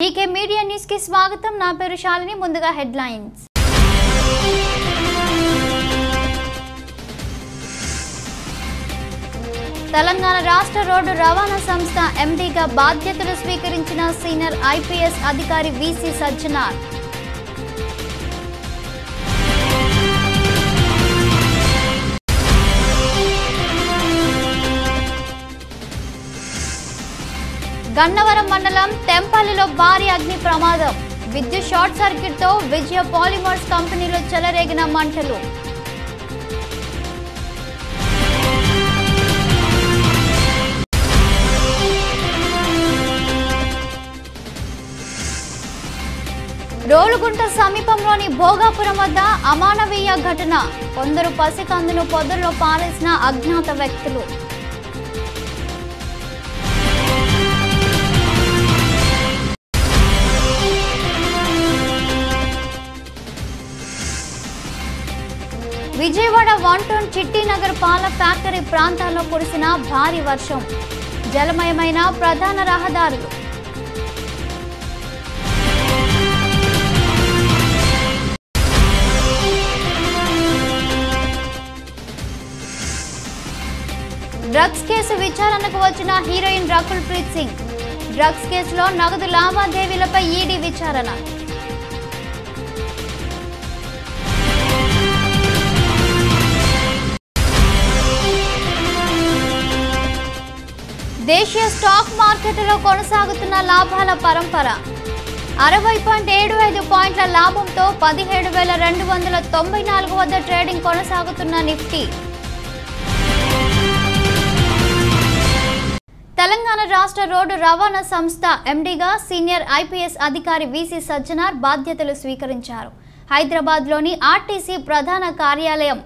GK Media News की स्वागतं ना पेरु शालिनी मुंदुगा हेडलाइंस तेलंगाण राष्ट्र रोड्डु रवाणा संस्थ MD गा बाध्यतलु स्वीकरिंचिन सीनियर IPS अधिकारी VC सज्जनार गन्नवरम मंडलम टेंपल्लिलो भारी अग्नि प्रमादम विद्युत शॉर्ट सर्किट तो विजय पॉलीमर्स कंपनीलो चलरेगिन मंटलु रोलुगुंट समीपंलोनि भोगापुरम वद्द अमानवीय घटन कोंदरु पसिकंदुनु पोदल्लो पारेसिन अज्ञात व्यक्तुलु విజయవాడ వంటన్ చిట్టి నగర్ పాల ఫ్యాక్టరీ ప్రాంతాల్లో కురిసిన భారీ వర్షం జలమయమైన ప్రధాన రహదారులు డ్రగ్స్ కేసు విచారణకు వచ్చిన హీరోయిన్ రకుల్ ప్రీత్ సింగ్ డ్రగ్స్ కేసులో నగదు లావాదేవీలపై ఈడీ విచారణ దేశీయ స్టాక్ మార్కెట్లో కొనసాగుతున్న లాభాల పరంపర 60.75 పాయింట్ల లాభంతో 17294 వద్ద ట్రేడింగ్ కొనసాగుతున్న నిఫ్టీ తెలంగాణ రాష్ట్ర రోడ్డు రవాణా సంస్థ MD గా సీనియర్ IPS అధికారి VC సజ్జనార్ బాధ్యతలు స్వీకరించారు హైదరాబాద్లోని RTC ప్రధాన కార్యాలయం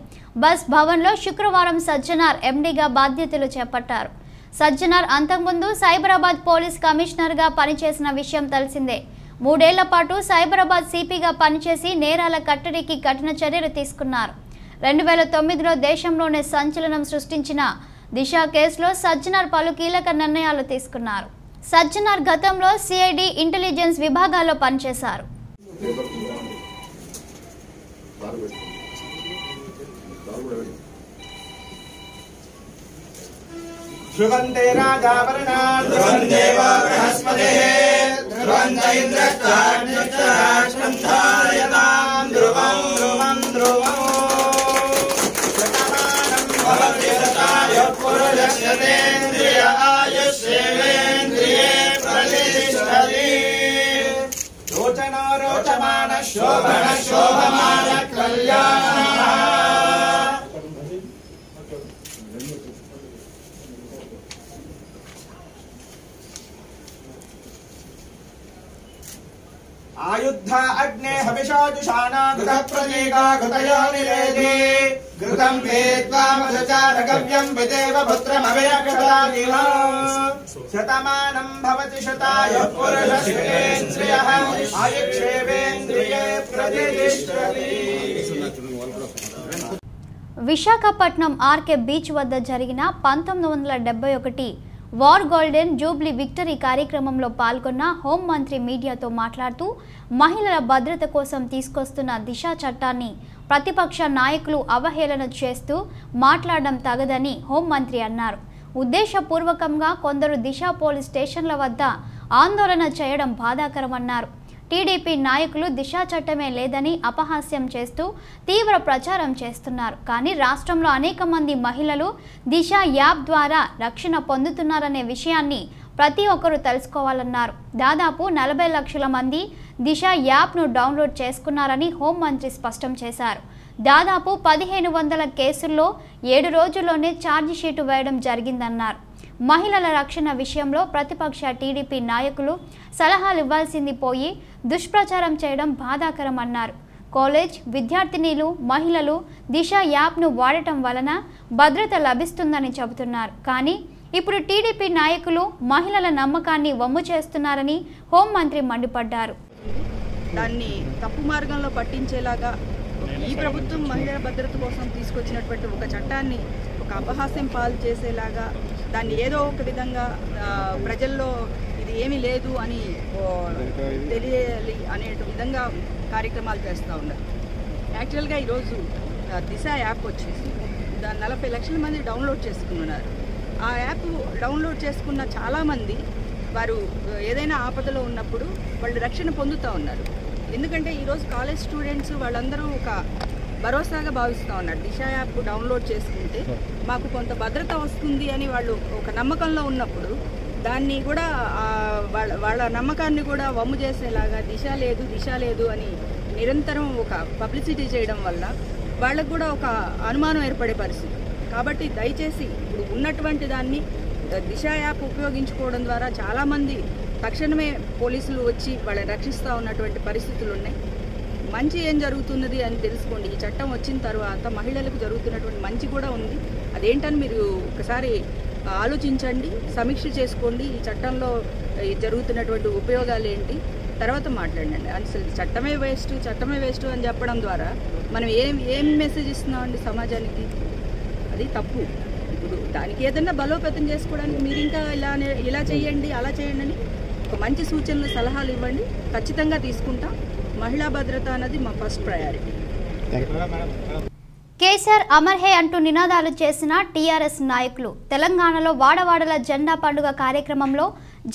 బస్ భవన్లో శుక్రవారం సజ్జనార్ MD గా బాధ్యతలు చేపట్టారు సజ్జనార్ అంతకుముందు సైబరాబాద్ పోలీస్ కమిషనర్ గా పనిచేసిన విషయం తెలిసిందే మూడేళ్ల పాటు సైబరాబాద్ CP గా పనిచేసి నేరాల కట్టడికి కఠిన చర్యలు తీసుకున్నారు 2009లో దేశంలోనే సంచలనం సృష్టించిన దిశ కేసులో సజ్జనార్ పలు కీలక నిర్ణయాలు తీసుకున్నారు సజ్జనార్ గతంలో CID ఇంటెలిజెన్స్ విభాగాల్లో పనిచేశారు ध्रुवंते राजावरणा ध्रुवंते बृहस्पतिः ध्रुवन्त इन्द्रश्चान्यश्चान्यतां ध्रुवं ध्रुवं ध्रुवं शतमानं भवति रतायो पुरुषस्येन्द्रिय आयुष्येन्द्रिये प्रतिष्ठति रोचनो रोचमान शोभन शोभमान कल्याण आयुद्धा अग्ने हविषा जुषाणा घृतप्रतीका घृतयो निवेदे घृतं वेत्वा मदचारगव्यं विदेव पुत्रमवयक्षतादिवा शतमानं भवति शतायुः पुरुषस्येन्द्रियः आयुक्षेवेन्द्रिये प्रतिष्ठति విశాఖపట్నం RK బీచ్ వద్ద జరిగిన 1971 వార్ గోల్డెన్ జూబ్లీ విక్టరీ కార్యక్రమంలో పాల్గొన్న హోం మంత్రి మీడియాతో మాట్లాడుతూ మహిళల భద్రత కోసం తీసుకొస్తున్న దిశా చట్టాన్ని ప్రతిపక్ష నాయకులు అవహేళన చేస్తూ మాట్లాడడం తగదని హోం మంత్రి అన్నారు ఉద్దేశపూర్వకంగా కొందరు దిశా పోలీస్ స్టేషన్ల వద్ద ఆందోళన చేయడం బాధాకరమన్నారు TDP నాయకులు దిశా చట్టమే లేదని అపహాస్యం చేస్తూ తీవ్ర ప్రచారం చేస్తున్నారు కానీ రాష్ట్రంలో అనేక మంది మహిళలు దిశ యాప్ ద్వారా రక్షణ పొందుతున్నారనే విషయాన్ని ప్రతి ఒక్కరూ తెలుసుకోవాలన్నారు దాదాపు 40 లక్షల మంది దిశ యాప్ ను డౌన్లోడ్ చేసుకున్నారని హోం మంత్రి స్పష్టం చేశారు దాదాపు 1500 కేసుల్లో 7 రోజుల్లోనే ఛార్జ్ షీట్ వేయడం జరిగిందన్నారు మహిళల రక్షణ విషయంలో ప్రతిపక్ష TDP నాయకులు సలహాలు ఇవ్వాల్సింది పోయి దుష్ప్రచారం చేయడం బాధాకరం అన్నారు కాలేజ్ విద్యార్థినీలు మహిళలు దిశ యాప్ ను వాడటం వలన భద్రత లభిస్తుందని చెబుతున్నారు కానీ ఇప్పుడు TDP నాయకులు మహిళల నమ్మకాన్ని వమ్ము చేస్తున్నారని హోం మంత్రి మండిపడ్డారు దాన్ని తప్పు మార్గంలో పట్టించేలాగా ఈ ప్రభుత్వం మహిళల భద్రత కోసం తీసుకొచ్చినటువంటి ఒక చట్టాన్ని ఒక అపహాస్యం పాలు చేసేలాగా దాన్ని ఏదో ఒక విధంగా ప్రజల్లో ఇది ఏమీ లేదు అని తెలియాలి అనే విధంగా కార్యక్రమాలు చేస్తా ఉన్నారు. యాక్చువల్ గా ఈ రోజు దిశ యాప్ వచ్చేసి 40 లక్షల మంది డౌన్లోడ్ చేసుకున్నారు. ఆ యాప్ డౌన్లోడ్ చేసుకున్న చాలా మంది వారు ఏదైనా ఆపదలో ఉన్నప్పుడు వాళ్ళు రక్షణ పొందుతా ఉన్నారు. ఎందుకంటే ఈ రోజు కాలేజ్ స్టూడెంట్స్ వాళ్ళందరూ ఒక భరోసాగా భావిస్తూ ఉన్నారు. దిశ యాప్ డౌన్లోడ్ చేసుకుంటే మాకు కొంత భద్రత వస్తుంది అని వాళ్ళు ఒక నమ్మకంలో ఉన్నప్పుడు దాన్ని కూడా వాళ్ళ నమ్మకాన్ని కూడా వమ్ము చేసేలాగా దిశ లేదు అని నిరంతరం ఒక పబ్లిసిటీ చేయడం వల్ల వాళ్ళకు కూడా ఒక అనుమానం ఏర్పడే పరిస్థితి. కాబట్టి దయచేసి ఇప్పుడు ఉన్నటువంటి దాన్ని దిశ యాప్ ఉపయోగించుకోవడం ద్వారా చాలామంది తక్షణమే పోలీసులు వచ్చి వాళ్ళని రక్షిస్తూ ఉన్నటువంటి పరిస్థితులు ఉన్నాయి. మంచి ఏం జరుగుతున్నది అని తెలుసుకోండి. ఈ చట్టం వచ్చిన తర్వాత మహిళలకు జరుగుతున్నటువంటి మంచి కూడా ఉంది, అదేంటని మీరు ఒకసారి ఆలోచించండి, సమీక్ష చేసుకోండి. ఈ చట్టంలో జరుగుతున్నటువంటి ఉపయోగాలు ఏంటి తర్వాత మాట్లాడండి. అసలు చట్టమే వేస్ట్ అని చెప్పడం ద్వారా మనం ఏం మెసేజ్ ఇస్తున్నామండి సమాజానికి? అది తప్పు. ఇప్పుడు దానికి ఏదైనా బలోపేతం చేసుకోవడానికి మీరు ఇంకా ఇలా చేయండి అలా చేయండి అని ఒక మంచి సూచనలు సలహాలు ఇవ్వండి, ఖచ్చితంగా తీసుకుంటాం. మహిళా భద్రత అనేది మా ఫస్ట్ ప్రయారిటీ. కేసీఆర్ అమర్ హే అంటూ నినాదాలు చేసిన టీఆర్ఎస్ నాయకులు తెలంగాణలో వాడవాడల జెండా పండుగ కార్యక్రమంలో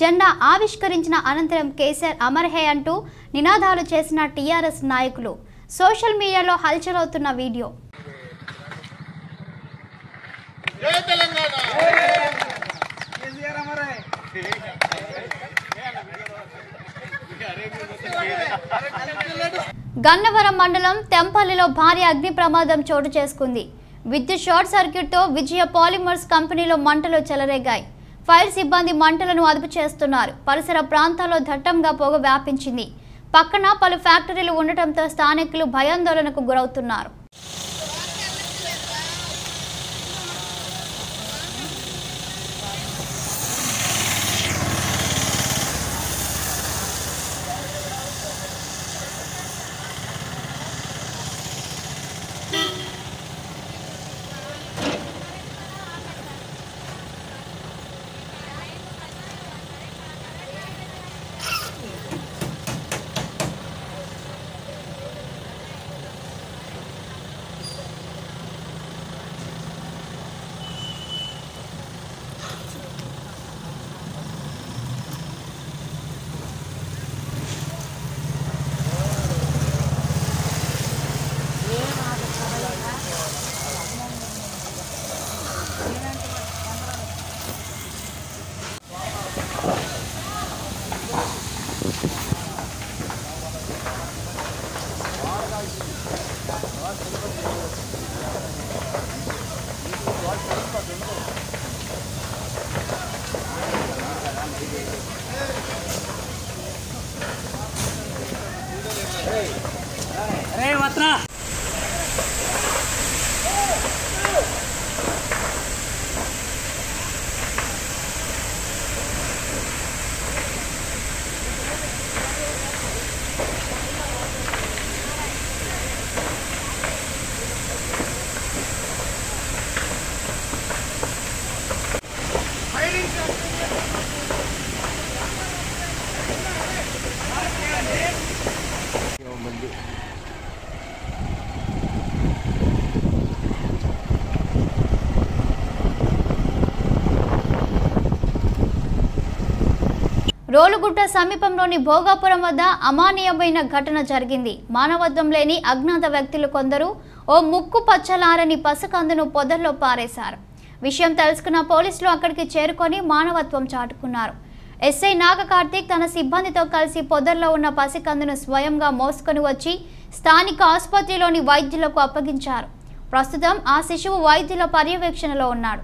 జెండా ఆవిష్కరించిన అనంతరం కేసీఆర్ అమర్ హే అంటూ నినాదాలు చేసిన టీఆర్ఎస్ నాయకులు సోషల్ మీడియాలో హల్చల్ అవుతున్న వీడియో. గన్నవరం మండలం తెంపల్లిలో భారీ అగ్ని ప్రమాదం చోటు చేసుకుంది. విద్యుత్ షార్ట్ సర్క్యూట్ తో విజయ పాలిమర్స్ కంపెనీలో మంటలు చెలరేగాయి. ఫైర్ సిబ్బంది మంటలను అదుపు చేస్తున్నారు. పరిసర ప్రాంతాల్లో దట్టంగా పొగ వ్యాపించింది. పక్కన పలు ఫ్యాక్టరీలు ఉండటంతో స్థానికులు భయాందోళనకు గురవుతున్నారు. రోలుగుట్ట సమీపంలోని భోగాపురం వద్ద అమానీయమైన ఘటన జరిగింది. మానవత్వం లేని అజ్ఞాత వ్యక్తులు కొందరు ఓ ముక్కు పచ్చలారని పసుకందును పొదల్లో పారేశారు. విషయం తెలుసుకున్న పోలీసులు అక్కడికి చేరుకొని మానవత్వం చాటుకున్నారు. ఎస్ఐ నాగకార్తీక్ తన సిబ్బందితో కలిసి పొదల్లో ఉన్న పసికందును స్వయంగా మోసుకొని వచ్చి స్థానిక ఆసుపత్రిలోని వైద్యులకు అప్పగించారు. ప్రస్తుతం ఆ శిశువు వైద్యుల పర్యవేక్షణలో ఉన్నాడు.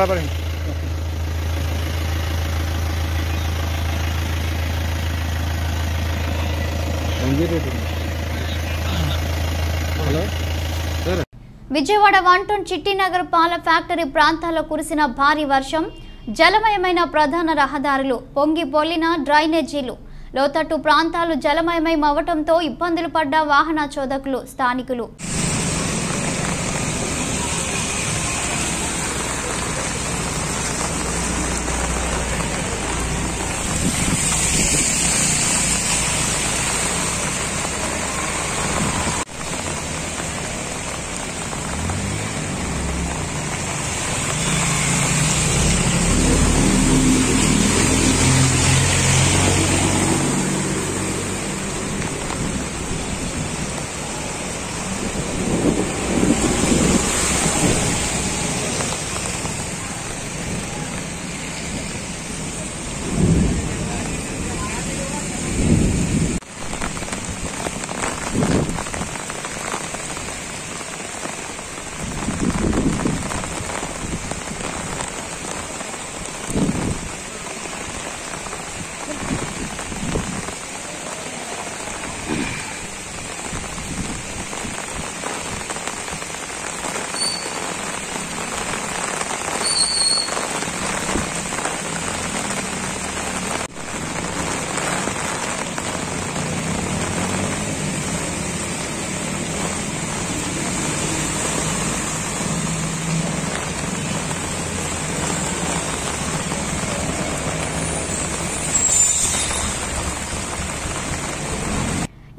खड़ा पड़ेंगे। విజయవాడ వంటూన్ చిట్టినగర్ పాల ఫ్యాక్టరీ ప్రాంతాల్లో కురిసిన భారీ వర్షం జలమయమైన ప్రధాన రహదారులు పొంగిపోలిన డ్రైనేజీలు లోతట్టు ప్రాంతాలు జలమయమై అవటంతో ఇబ్బందులు పడ్డ వాహన చోదకులు స్థానికులు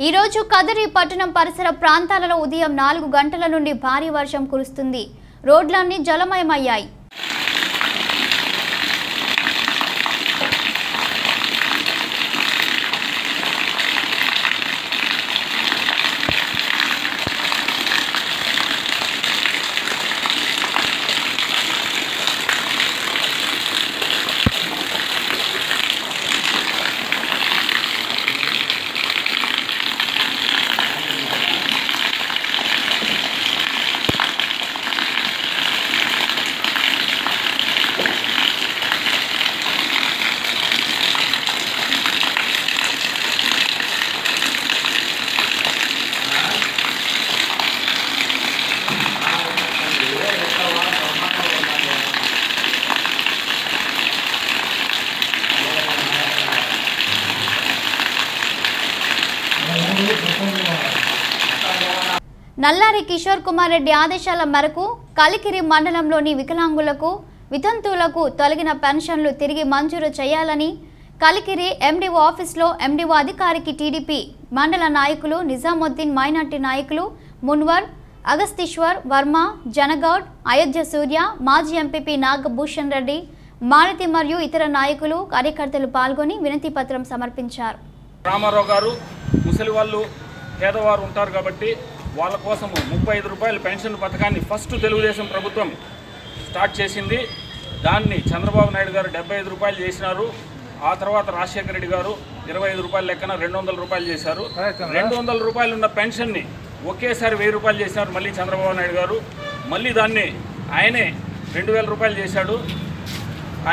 ఈ రోజు కదిరి పట్టణం పరిసర ప్రాంతాలలో ఉదయం 4 గంటల నుండి భారీ వర్షం కురుస్తుంది. రోడ్లన్నీ జలమయమయ్యాయి. నల్లారి కిషోర్ కుమార్ రెడ్డి ఆదేశాల మేరకు కలికిరి మండలంలోని వికలాంగులకు వితంతువులకు తొలగిన పెన్షన్లు తిరిగి మంజూరు చేయాలని కలికిరి ఎండిఓ ఆఫీసులో ఎండిఓ అధికారికి టీడీపీ మండల నాయకులు నిజాముద్దీన్ మైనార్టీ నాయకులు మున్వర్ అగస్తీశ్వర్ వర్మ జనగౌడ్ అయోధ్య సూర్య మాజీ ఎంపీపీ నాగభూషణ్ రెడ్డి మారుతి మరియు ఇతర నాయకులు కార్యకర్తలు పాల్గొని వినతి పత్రం సమర్పించారు. రామారావు గారు ముసలి వాళ్ళు పేదవారు ఉంటారు కాబట్టి వాళ్ళ కోసము 35 రూపాయల పెన్షన్ పథకాన్ని ఫస్ట్ తెలుగుదేశం ప్రభుత్వం స్టార్ట్ చేసింది. దాన్ని చంద్రబాబు నాయుడు గారు 75 రూపాయలు చేసినారు. ఆ తర్వాత రాజశేఖర రెడ్డి గారు 25 రూపాయల లెక్కన 200 రూపాయలు చేశారు. 200 రూపాయలు ఉన్న పెన్షన్ని ఒకేసారి 1000 రూపాయలు చేసినారు మళ్ళీ చంద్రబాబు నాయుడు గారు. మళ్ళీ దాన్ని ఆయనే 2000 రూపాయలు చేశాడు.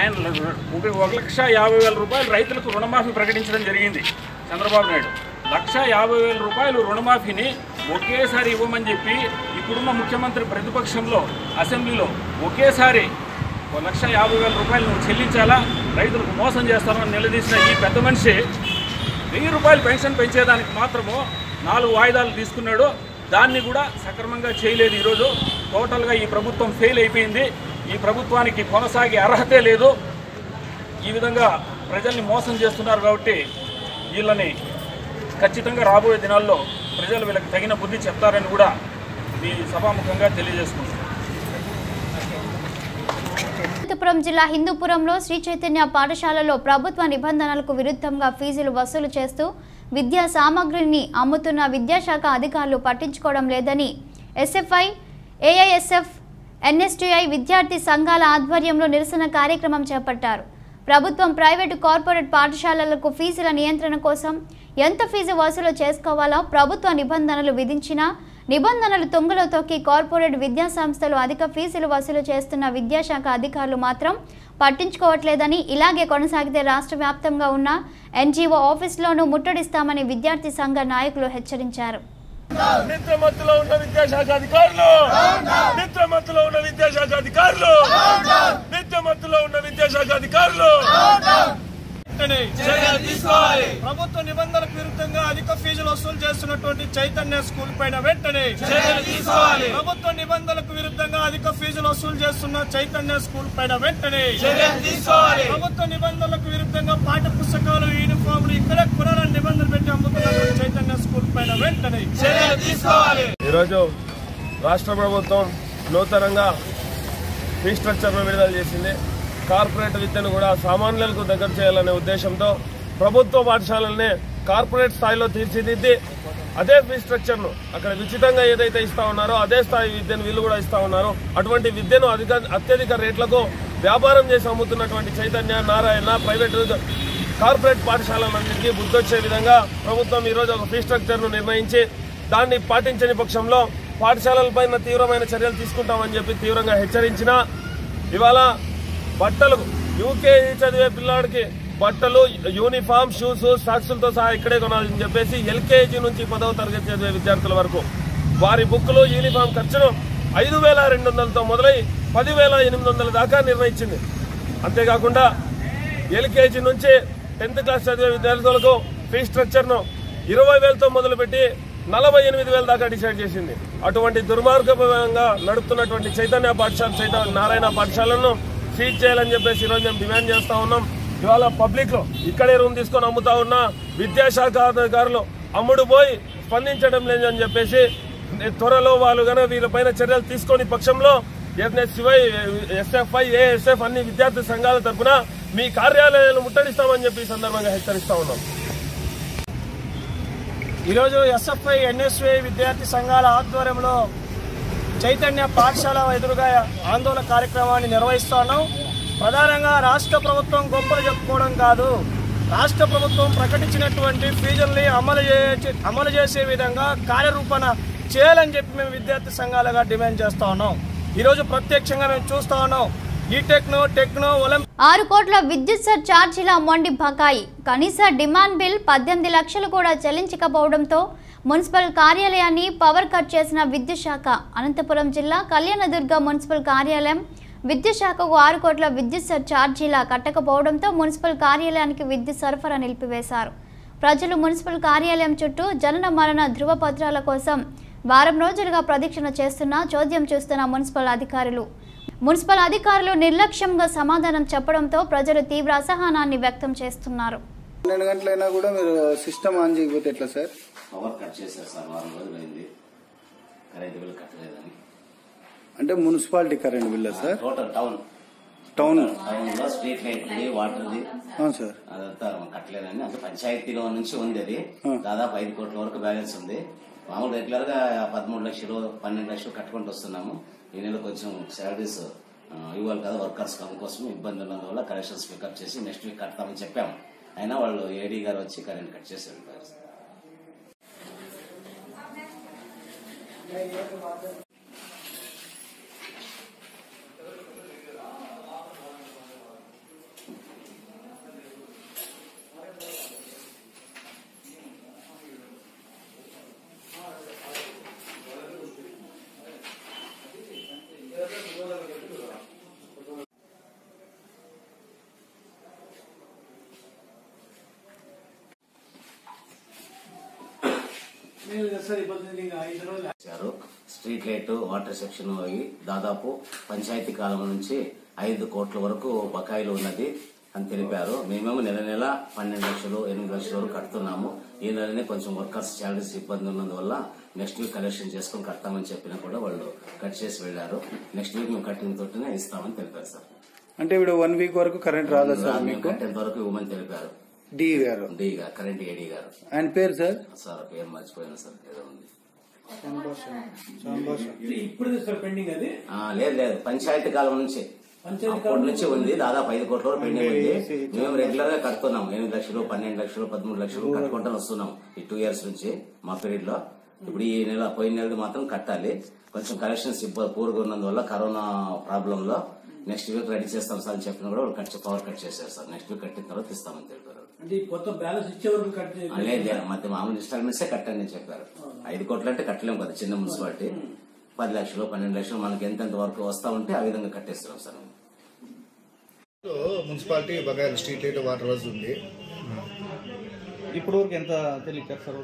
ఆయన 1,50,000 రూపాయలు రైతులకు రుణమాఫీ ప్రకటించడం జరిగింది చంద్రబాబు నాయుడు. 1,50,000 రూపాయలు రుణమాఫీని ఒకేసారి ఇవ్వమని చెప్పి ఇప్పుడున్న ముఖ్యమంత్రి ప్రతిపక్షంలో అసెంబ్లీలో ఒకేసారి 1,50,000 రూపాయలు నువ్వు చెల్లించాలా రైతులకు మోసం చేస్తానని నిలదీసిన ఈ పెద్ద మనిషి 1,000 రూపాయలు పెన్షన్ పెంచేదానికి మాత్రము 4 వాయిదాలు తీసుకున్నాడు. దాన్ని కూడా సక్రమంగా చేయలేదు. ఈరోజు టోటల్గా ఈ ప్రభుత్వం ఫెయిల్ అయిపోయింది. ఈ ప్రభుత్వానికి కొనసాగే అర్హతే లేదు. ఈ విధంగా ప్రజల్ని మోసం చేస్తున్నారు కాబట్టి వీళ్ళని ఖచ్చితంగా రాబోయే దినాల్లో ప్రజలు వీళ్ళకి తగిన బుద్ధి చెప్తారని కూడా మీ సభాముఖంగా తెలియజేసుకుంటున్నాను. అనంతపురం జిల్లా హిందూపురంలో శ్రీ చైతన్య పాఠశాలలో ప్రభుత్వ నిబంధనలకు విరుద్ధంగా ఫీజులు వసూలు చేస్తూ విద్యా సామాగ్రిని అమ్ముతున్న విద్యాశాఖ అధికారులు పట్టించుకోవడం లేదని ఎస్ఎఫ్ఐ ఏఐఎస్ఎఫ్ ఎన్ఎస్టీఐ విద్యార్థి సంఘాల ఆధ్వర్యంలో నిరసన కార్యక్రమం చేపట్టారు. ప్రభుత్వం ప్రైవేటు కార్పొరేట్ పాఠశాలలకు ఫీజుల నియంత్రణ కోసం ఎంత ఫీజు వసూలు చేసుకోవాలో ప్రభుత్వ నిబంధనలు విధించినా నిబంధనలు తొంగలో తొక్కి కార్పొరేట్ విద్యా సంస్థలు అధిక ఫీజులు వసూలు చేస్తున్న విద్యాశాఖ అధికారులు మాత్రం పట్టించుకోవట్లేదని ఇలాగే కొనసాగితే రాష్ట్రవ్యాప్తంగా ఉన్న ఎన్జీఓ ఆఫీసులను ముట్టడిస్తామని విద్యార్థి సంఘ నాయకులు హెచ్చరించారు. నిద్రమత్తులో ఉన్న విద్యాశాఖ అధికారులు నిద్రమత్తులో ఉన్న విద్యాశాఖ అధికారులు నిద్రమత్తులో ఉన్న విద్యాశాఖ అధికారులు ప్రభుత్వ నిబంధనలకు విరుద్ధంగా అధిక ఫీజులు వసూలు చేస్తున్నటువంటి చైతన్య స్కూల్ పైన వెంటనే ప్రభుత్వ నిబంధనలకు విరుద్ధంగా అధిక ఫీజులు వసూలు చేస్తున్న చైతన్య స్కూల్ పైన వెంటనే ప్రభుత్వ నిబంధనలకు విరుద్ధంగా పాఠ్య పుస్తకాలు యూనిఫామ్లు ఇతర కురాలను నిబంధనలు పెట్టి అమ్ముతున్నటువంటి చైతన్య స్కూల్ పైన వెంటనే ఈరోజు రాష్ట్ర ప్రభుత్వం నూతనంగా ఫీ స్ట్రక్చర్ను విడుదల చేసింది. కార్పొరేట్ విద్యను కూడా సామాన్యులకు దగ్గర చేయాలనే ఉద్దేశంతో ప్రభుత్వ పాఠశాలల్ని కార్పొరేట్ స్థాయిలో తీర్చిదిద్ది అదే ఫీ స్ట్రక్చర్ను అక్కడ విచితంగా ఏదైతే ఇస్తా ఉన్నారో అదే స్థాయి విద్యను వీళ్ళు కూడా ఇస్తా ఉన్నారు. అటువంటి విద్యను అత్యధిక రేట్లకు వ్యాపారం చేసి అమ్ముతున్నటువంటి చైతన్య, నారాయణ, ప్రైవేటు, కార్పొరేట్ పాఠశాలలన్నింటికీ బుద్ధొచ్చే విధంగా ప్రభుత్వం ఈరోజు ఒక ఫీ స్ట్రక్చర్ను నిర్ణయించి దాన్ని పాటించని పక్షంలో పాఠశాలలపైన తీవ్రమైన చర్యలు తీసుకుంటామని చెప్పి తీవ్రంగా హెచ్చరించిన ఇవాళ బట్టలు యూకేజీ చదివే పిల్లాడికి బట్టలు, యూనిఫామ్, షూస్, సాక్సులతో సహా ఇక్కడే కొనాలని చెప్పేసి ఎల్కేజీ నుంచి 10వ తరగతి చదివే విద్యార్థుల వరకు వారి బుక్కులు, యూనిఫామ్ ఖర్చును 5,200తో మొదలై 10,800 దాకా నిర్ణయించింది. అంతేకాకుండా ఎల్కేజీ నుంచి 10th క్లాస్ చదివే విద్యార్థులకు ఫీ స్ట్రక్చర్ను 20,000తో మొదలుపెట్టి 48,000 దాకా డిసైడ్ చేసింది. అటువంటి దుర్మార్గపరంగా నడుపుతున్నటువంటి చైతన్య పాఠశాల, చైతన్య నారాయణ పాఠశాలను సీజ్ చేయాలని చెప్పేసి ఈరోజు మేము డిమాండ్ చేస్తా ఉన్నాం. ఇవాళ పబ్లిక్లో ఇక్కడే రూమ్ తీసుకొని అమ్ముతా ఉన్న విద్యాశాఖ అధికారులు అమ్ముడు పోయి స్పందించడం లేదని చెప్పేసి త్వరలో వాళ్ళు కనుక వీళ్ళపైన చర్యలు తీసుకొని పక్షంలో ఎస్ఎఫ్ఐ, ఏఎస్ఎఫ్ అన్ని విద్యార్థి సంఘాల తరఫున మీ కార్యాలయాలను ముట్టడిస్తామని చెప్పి ఈ సందర్భంగా హెచ్చరిస్తా ఉన్నాం. ఈరోజు ఎస్ఎఫ్ఐ, ఎన్ఎస్ఐ విద్యార్థి సంఘాల ఆధ్వర్యంలో చైతన్య పాఠశాల ఎదురుగా ఆందోళన కార్యక్రమాన్ని నిర్వహిస్తున్నాం. ప్రధానంగా రాష్ట్ర ప్రభుత్వం గొప్పలు చెప్పుకోవడం కాదు, రాష్ట్ర ప్రభుత్వం ప్రకటించినటువంటి ఫీజుల్ని అమలు చేసే విధంగా కార్యరూపణ చేయాలని చెప్పి మేము విద్యార్థి సంఘాలుగా డిమాండ్ చేస్తా ఉన్నాం. ఈరోజు ప్రత్యక్షంగా మేము చూస్తా ఉన్నాం. 6 కోట్ల విద్యుత్ సర్ ఛార్జీల మొండి బకాయి, కనీస డిమాండ్ బిల్ 18 లక్షలు కూడా చెల్లించకపోవడంతో మున్సిపల్ కార్యాలయాన్ని పవర్ కట్ చేసిన విద్యుత్ శాఖ. అనంతపురం జిల్లా కళ్యాణదుర్గ మున్సిపల్ కార్యాలయం విద్యుత్ శాఖకు 6 కోట్ల విద్యుత్ సర్ ఛార్జీల కట్టకపోవడంతో మున్సిపల్ కార్యాలయానికి విద్యుత్ సరఫరా నిలిపివేశారు. ప్రజలు మున్సిపల్ కార్యాలయం చుట్టూ జనన మరణ ధృవపత్రాల కోసం వారం రోజులుగా ప్రదక్షిణ చేస్తున్నా చోద్యం చూస్తున్న మున్సిపల్ అధికారులు నిర్లక్ష్యంగా సమాధానం చెప్పడంతో ప్రజలు తీవ్ర అసహనాన్ని వ్యక్తం చేస్తున్నారు. 12 గంటలైనా కూడా మీరు సిస్టమ్ ఆన్ చేయకపోతే ఎట్లా సార్? పవర్ కట్ చేశారు సార్, వారం రోజులైంది, కరెంట్ బిల్ కట్టలేదని. అంటే municipality current bill sir? Total town లో స్ట్రీట్ లైట్ది, వాటర్ది సార్ అదంతా కట్టలేదని. అంటే పంచాయతీలో నుంచి ఉంది అది, దాదాపు 5 కోట్ల వరకు బ్యాలెన్స్ ఉంది. మామూలు రెగ్యులర్ గా 13 లక్షలు 12 లక్షలు కట్టుకుంటూ వస్తున్నాము. ఈ నెల కొంచెం శాలరీస్ ఇవ్వాలి కదా వర్కర్స్ కోసం, ఇబ్బంది ఉన్న వల్ల కలెక్షన్స్ పికప్ చేసి నెక్స్ట్ వీక్ కడతామని చెప్పాము. అయినా వాళ్ళు ఏడీ గారు వచ్చి కరెంట్ కట్ చేసి ఉంటారు. స్ట్రీట్ లైట్, వాటర్ సెక్షన్ అవి దాదాపు పంచాయతీ కాలం నుంచి 5 కోట్ల వరకు బకాయిలు ఉన్నది అని తెలిపారు. మేమేమో నెల 12 లక్షలు 8 లక్షల వరకు కడుతున్నాము. ఈ నెలనే కొంచెం వర్కర్స్ శాలరీస్ ఇబ్బంది ఉన్నందువల్ల నెక్స్ట్ వీక్ కలెక్షన్ చేసుకుని కడతామని చెప్పినా కూడా వాళ్ళు కట్ చేసి వెళ్లారు. నెక్స్ట్ వీక్ మేము కట్టిన తోటనే ఇస్తామని తెలిపారు సార్. అంటే ఇప్పుడు 1 వీక్ వరకు కరెంట్ రాదు సార్, కట్టేంత వరకు ఇవ్వమని తెలిపారు. కరెంట్ ఏడీ గారు ఆయన పేరు సార్ సార్ పేరు మర్చిపోయినా సార్, ఏదో ఉంది. లేదు పంచాయతీ కాలం నుంచి ఉంది, దాదాపు 5 కోట్ల వరకు పెండింగ్ ఉంది. మేము రెగ్యులర్ గా కడుతున్నాం. 8 లక్షలు 12 లక్షలు 13 లక్షలు కట్టుకుంటాను వస్తున్నాం ఈ 2 years నుంచి మా పీరియడ్ లో. इपड़ी पैन कटाली कलेक्शन पूर वाल corona problem next week ready చేస్తాం సార్ అని చెప్పినా కూడా కట్ పవర్ కట్ చేశారు సార్. నెక్స్ట్ వీక్ కట్టిన తర్వాత ఇస్తామని తెలిపారు. అంటే కొత్త బ్యాలెన్స్ ఇచ్చే వరకు కట్ చేయలేదు. మధ్య మామూలు ఇన్స్టాల్మెంట్స్ కట్టని చెప్పారు. 5 కోట్లు అంటే కట్టలేము కదా చిన్న మున్సిపాలిటీ. 10 లక్షలు 12 లక్షలు మనకి ఎంతెంత వరకు వస్తా ఉంటే ఆ విధంగా కట్టేస్తున్నాం సార్. మున్సిపాలిటీ బకాయిల స్ట్రీట్ లైట్ వాటర్ వర్క్స్ ఉంది. ఇప్పటివరకు ఎంత తెలియక సార్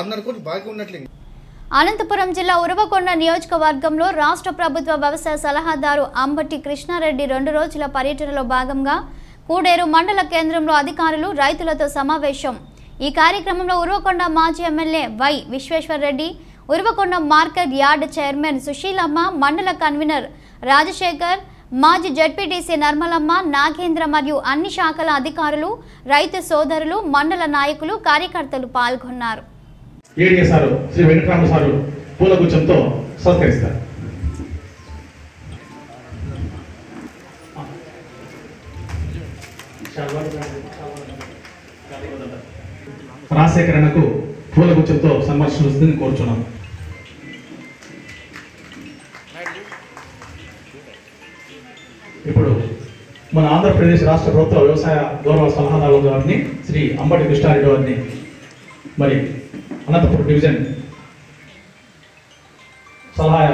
6.5 కోట్లు బాకీ ఉన్నట్లే. అనంతపురం జిల్లా ఉరవకొండ నియోజకవర్గంలో రాష్ట్ర ప్రభుత్వ వ్యవసాయ సలహాదారు అంబటి కృష్ణారెడ్డి 2 రోజుల పర్యటనలో భాగంగా కూడేరు మండల కేంద్రంలో అధికారులు రైతులతో సమావేశం. ఈ కార్యక్రమంలో ఉరవకొండ మాజీ MLA Y Vishweshwar Reddy, Uravakonda market yard chairman Susheelamma, మండల కన్వీనర్ రాజశేఖర్, మాజీ జడ్పీటీసీ నర్మలమ్మ, నాగేంద్ర మరియు అన్ని శాఖల అధికారులు, రైతు సోదరులు, మండల నాయకులు, కార్యకర్తలు పాల్గొన్నారు. ఏడియ సారు శ్రీ వెంకటరామ సారు పూలగుచ్చంతో సత్కరిస్తారు. రాజశేఖరణకు పూలగుచ్చంతో సంవర్షణ వస్తుందని కోరుచున్నాం. ఇప్పుడు మన ఆంధ్రప్రదేశ్ రాష్ట్ర ప్రభుత్వ వ్యవసాయ గౌరవ సలహాదారు గారిని శ్రీ అంబటి కృష్ణారెడ్డి గారిని మరి అనంతపురం డివిజన్ సలహాయ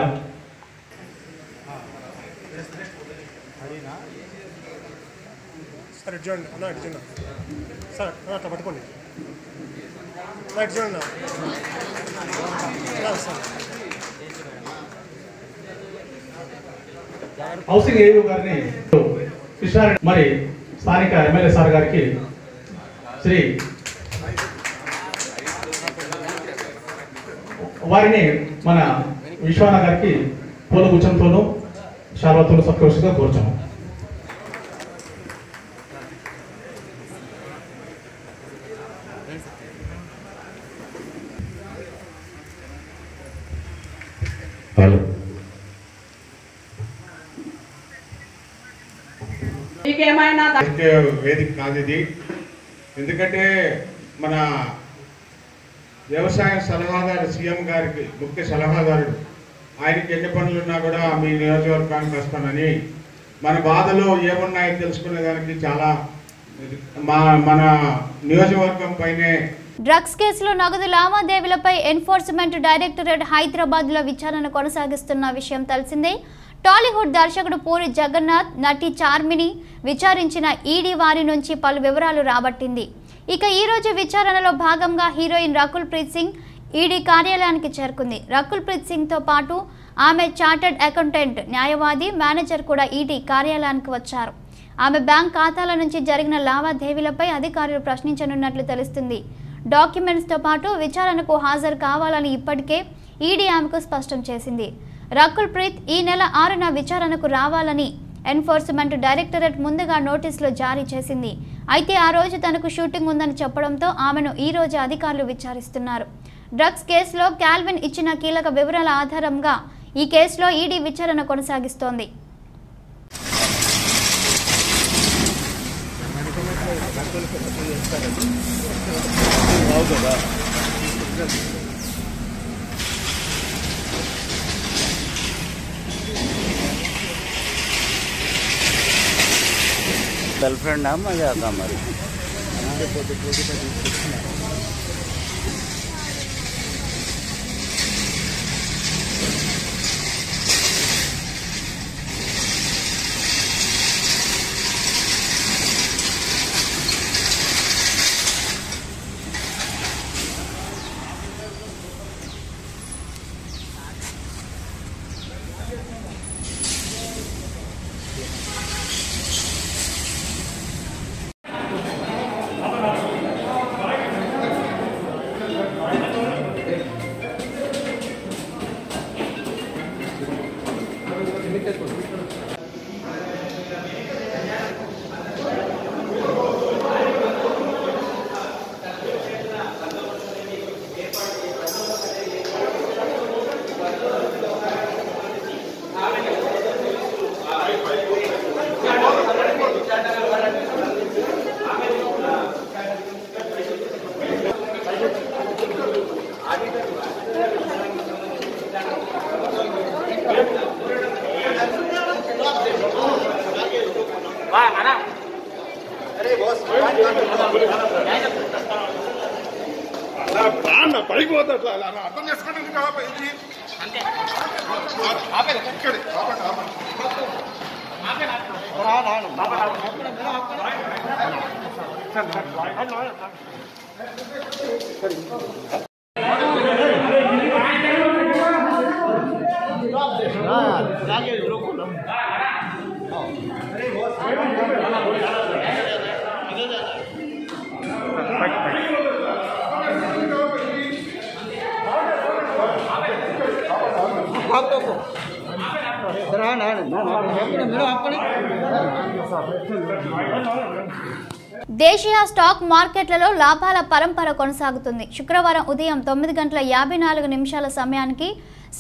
హౌసింగ్ ఏయూ గారిని కృష్ణారెడ్డి మరి స్థానిక ఎమ్మెల్యే సార్ గారికి శ్రీ వారిని మన విశ్వనాథ గారికి పూలగుచ్చంతోనూ శారవతోనూ సత్కరిస్తూ కోరుచాము. వేదిక కాదు ఇది, ఎందుకంటే మన వ్యవసాయ సలహాదారు సీఎం గారికి ముఖ్య సలహాదారుడు, ఆయనకి ఎన్ని పనులున్నా కూడా మీ నియోజకవర్గానికి వస్తానని మన బాధలో ఏమున్నాయో తెలుసుకునేదానికి చాలా మన నియోజకవర్గం పైనే. డ్రగ్స్ కేసులో నగదు లావాదేవీలపై ఎన్ఫోర్స్మెంట్ డైరెక్టరేట్ హైదరాబాద్ లో విచారణ కొనసాగిస్తున్న విషయం తెలిసిందే. టాలీవుడ్ దర్శకుడు పూరి జగన్నాథ్, నటి చార్మిని విచారించిన ఈడీ వారి నుంచి పలు వివరాలు రాబట్టింది. ఇక ఈ రోజు విచారణలో భాగంగా హీరోయిన్ రకుల్ ప్రీత్ సింగ్ ఈడీ కార్యాలయానికి చేరుకుంది. రకుల్ ప్రీత్ సింగ్ తో పాటు ఆమె చార్టర్డ్ అకౌంటెంట్, న్యాయవాది, మేనేజర్ కూడా ఈడీ కార్యాలయానికి వచ్చారు. ఆమె బ్యాంక్ ఖాతాల నుంచి జరిగిన లావాదేవీలపై అధికారులు ప్రశ్నించనున్నట్లు తెలుస్తుంది. డాక్యుమెంట్స్ తో పాటు విచారణకు హాజరు కావాలని ఇప్పటికే ఈడీ ఆమెకు స్పష్టం చేసింది. రకుల్ ప్రీత్ ఈ నెల 6న విచారణకు రావాలని ఎన్ఫోర్స్మెంట్ డైరెక్టరేట్ ముందుగా నోటీసులు జారీ చేసింది. అయితే ఆ రోజు తనకు షూటింగ్ ఉందని చెప్పడంతో ఆమెను ఈ రోజు అధికారులు విచారిస్తున్నారు. డ్రగ్స్ కేసులో క్యాల్విన్ ఇచ్చిన కీలక వివరాల ఆధారంగా ఈ కేసులో ఈడీ విచారణ కొనసాగిస్తోంది. गर्लफ्रेंड नाम आ जाता हमारी అలా పడిపోతాడు అలా అర్థం చేసుకోండి కాబట్టి అంతే ఆపేది ఇక్కడ ఆపండి ఆపండి దేశీయ స్టాక్ మార్కెట్లలో లాభాల పరంపర కొనసాగుతుంది. శుక్రవారం ఉదయం 9:54 సమయానికి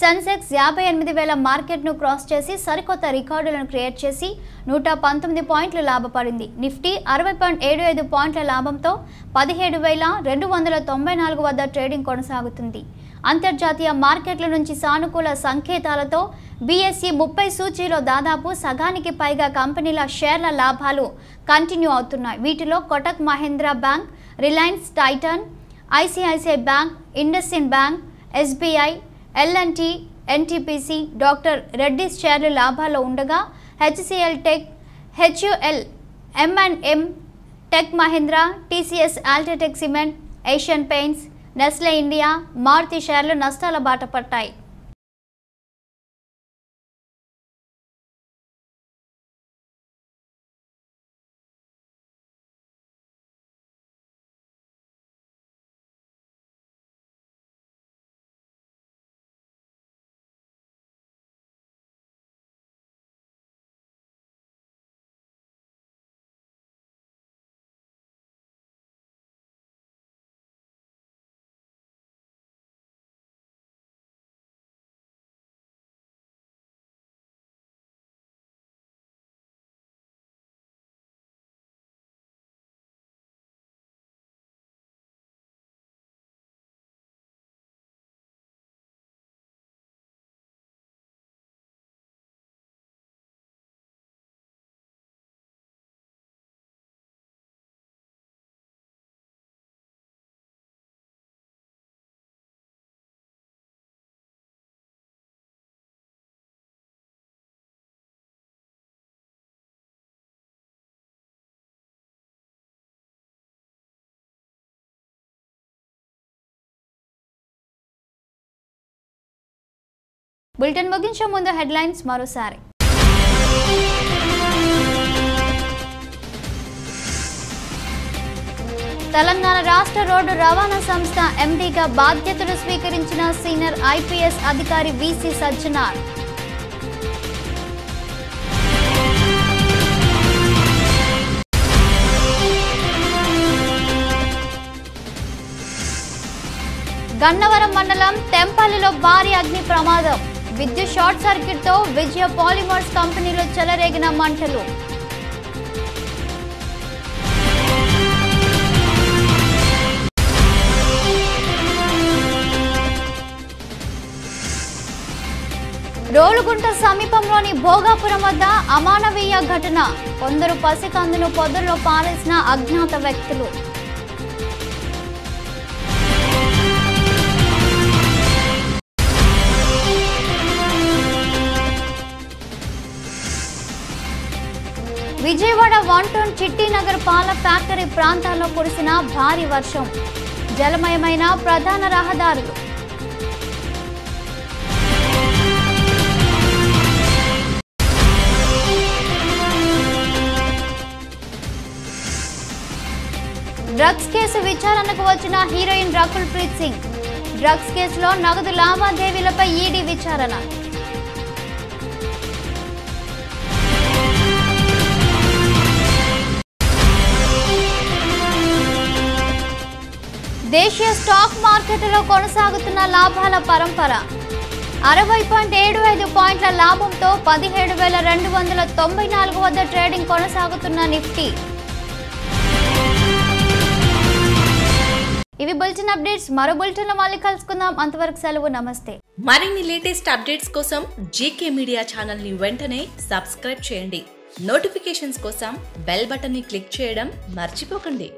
సెన్సెక్స్ 58,000 మార్కెట్ను క్రాస్ చేసి సరికొత్త రికార్డులను క్రియేట్ చేసి 119 పాయింట్లు లాభపడింది. నిఫ్టీ 60.75 పాయింట్ల లాభంతో 17,294 వద్ద ట్రేడింగ్ కొనసాగుతుంది. అంతర్జాతీయ మార్కెట్ల నుంచి సానుకూల సంకేతాలతో BSE 30 సూచీలో దాదాపు సగానికి పైగా కంపెనీల షేర్ల లాభాలు కంటిన్యూ అవుతున్నాయి. వీటిలో Kotak Mahindra bank, Reliance, Titan, ICICI bank, IndusInd bank, SBI, L&T, NTPC, doctor Reddy's షేర్లు లాభాల్లో ఉండగా HCL tech, HUL, M&M, tech Mahindra, TCS, UltraTech cement, Asian paints, Nestle India, Maruti షేర్లు నష్టాల బాట పట్టాయి. బులెటిన్ ముగించే ముందు హెడ్లైన్స్ మరోసారి. తెలంగాణ రాష్ట్ర రోడ్డు రవాణా సంస్థ MDగా బాధ్యతలు స్వీకరించిన సీనియర్ IPS అధికారి VC సజ్జనార్. గన్నవరం మండలం టెంపల్లిలో భారీ అగ్ని ప్రమాదం, విద్యుత్ షార్ట్ సర్క్యూట్ తో విజయ పాలిమర్స్ కంపెనీలో చెలరేగిన మంటలు. రోలుగుంట సమీపంలోని భోగాపురం వద్ద అమానవీయ ఘటన, కొందరు పసికందును పొదల్లో పారేసిన అజ్ఞాత వ్యక్తులు. విజయవాడ 1 టౌన్ చిట్టినగర్ పాల ఫ్యాక్టరీ ప్రాంతాల్లో కురిసిన భారీ వర్షం, జలమయమైన ప్రధాన రహదారులు. డ్రగ్స్ కేసు విచారణకు వచ్చిన హీరోయిన్ రకుల్ ప్రీత్ సింగ్, డ్రగ్స్ కేసులో నగదు లావాదేవీలపై ED విచారణ. దేశీయ స్టాక్ మార్కెట్లో కొనసాగుతున్న లాభాల పరంపర, 60.75 పాయింట్ల లాభంతో 17,294 వద్ద ట్రేడింగ్ కొనసాగుతున్న నిఫ్టీ. ఇవి బులెటిన్ అప్డేట్స్. మరో బులెటిన్ లో మళ్ళీ కలుసుకుందాం. అంతవరకు సెలవు, నమస్తే. మరిన్ని లేటెస్ట్ అప్డేట్స్ కోసం GK మీడియా ఛానల్ ని వెంటనే సబ్స్క్రైబ్ చేయండి. నోటిఫికేషన్స్ కోసం బెల్ బటన్ ని క్లిక్ చేయడం మర్చిపోకండి।